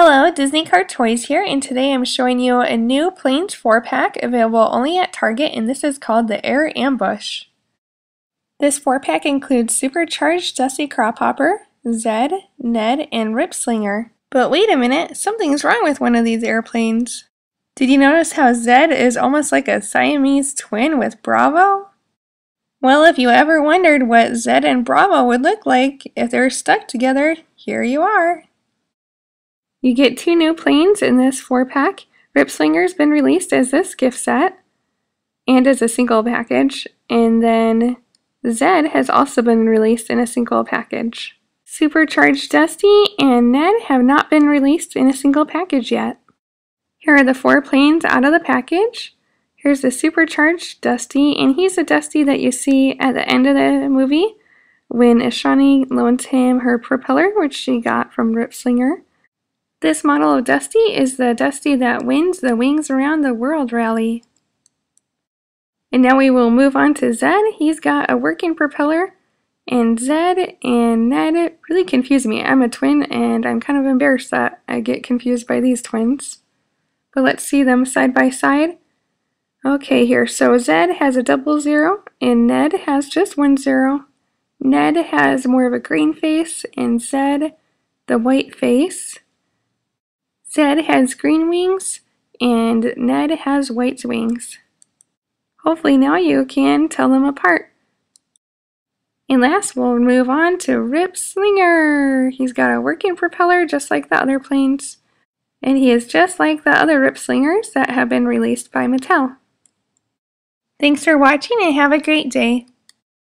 Hello, Disney Car Toys here, and today I'm showing you a new Planes 4-pack available only at Target, and this is called the Air Ambush. This 4-pack includes Supercharged Dusty Crop Hopper, Zed, Ned, and Ripslinger. But wait a minute, something's wrong with one of these airplanes. Did you notice how Zed is almost like a Siamese twin with Bravo? Well, if you ever wondered what Zed and Bravo would look like if they were stuck together, here you are. You get two new planes in this 4-pack. Ripslinger's been released as this gift set and as a single package, and then Zed has also been released in a single package. Supercharged Dusty and Ned have not been released in a single package yet. Here are the 4 planes out of the package. Here's the Supercharged Dusty, and he's a Dusty that you see at the end of the movie when Ashani loans him her propeller, which she got from Ripslinger. This model of Dusty is the Dusty that wins the Wings Around the World Rally. And now we will move on to Zed. He's got a working propeller, and Zed and Ned really confuse me. I'm a twin, and I'm kind of embarrassed that I get confused by these twins. But let's see them side by side. Okay, here, so Zed has a 00, and Ned has just 10. Ned has more of a green face, and Zed the white face. Zed has green wings, and Ned has white wings. Hopefully now you can tell them apart. And last, we'll move on to Ripslinger. He's got a working propeller just like the other planes, and he is just like the other Ripslingers that have been released by Mattel. Thanks for watching, and have a great day.